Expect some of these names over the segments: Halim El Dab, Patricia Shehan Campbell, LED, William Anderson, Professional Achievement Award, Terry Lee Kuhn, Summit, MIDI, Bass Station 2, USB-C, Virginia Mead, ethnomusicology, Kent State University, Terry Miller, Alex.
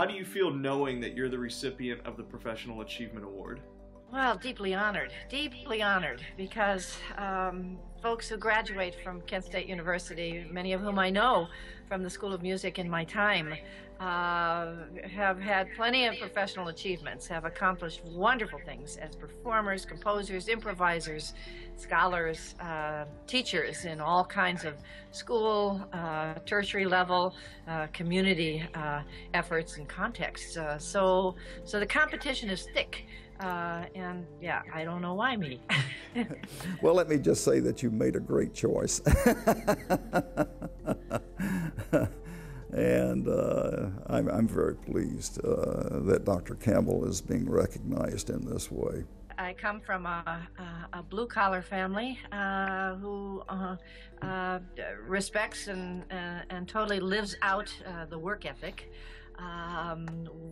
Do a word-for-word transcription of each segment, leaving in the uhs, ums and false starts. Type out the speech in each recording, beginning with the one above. How do you feel knowing that you're the recipient of the Professional Achievement Award? Well, deeply honored, deeply honored, because um, folks who graduate from Kent State University, many of whom I know from the School of Music in my time, uh, have had plenty of professional achievements, have accomplished wonderful things as performers, composers, improvisers, scholars, uh, teachers in all kinds of school, uh, tertiary level, uh, community uh, efforts and contexts. Uh, so, so the competition is thick. Uh, and yeah, I don't know why me. Well, let me just say that you made a great choice. And uh, I'm, I'm very pleased uh, that Doctor Campbell is being recognized in this way. I come from a, a, a blue-collar family uh, who uh, uh, respects and, uh, and totally lives out uh, the work ethic. Um,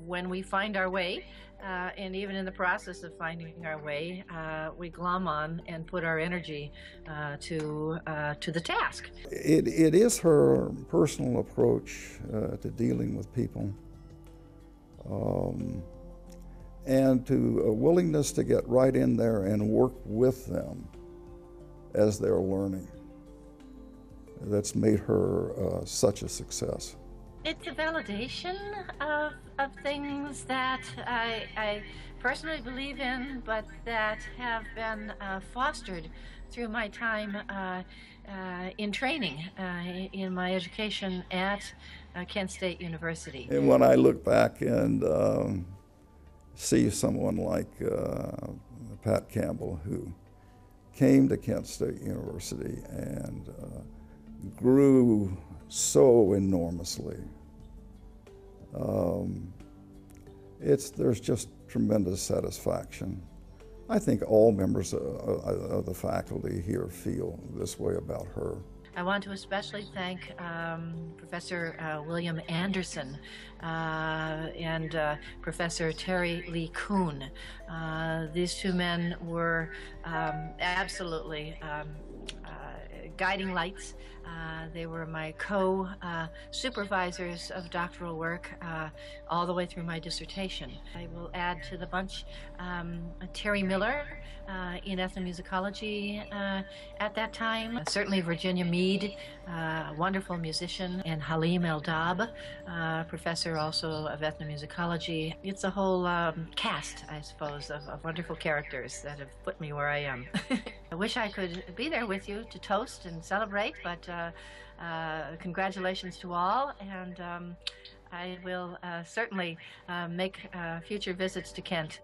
when we find our way, uh, and even in the process of finding our way, uh, we glom on and put our energy uh, to uh, to the task. It, it is her personal approach uh, to dealing with people, um, and to a willingness to get right in there and work with them as they're learning. That's made her uh, such a success. It's a validation of, of things that I, I personally believe in, but that have been uh, fostered through my time uh, uh, in training, uh, in my education at uh, Kent State University. And when I look back and um, see someone like uh, Pat Campbell, who came to Kent State University and uh, grew so enormously. Um, it's, there's just tremendous satisfaction. I think all members of, of the faculty here feel this way about her. I want to especially thank um, Professor uh, William Anderson uh, and uh, Professor Terry Lee Kuhn. Uh, these two men were um, absolutely um, uh, guiding lights. Uh, they were my co-supervisors uh, of doctoral work uh, all the way through my dissertation. I will add to the bunch um, Terry Miller uh, in ethnomusicology uh, at that time. Certainly Virginia Mead, uh, wonderful musician, and Halim El Dab, uh, professor also of ethnomusicology. It's a whole um, cast, I suppose, of, of wonderful characters that have put me where I am. I wish I could be there with you to toast and celebrate, but uh, uh, congratulations to all, and um, I will uh, certainly uh, make uh, future visits to Kent.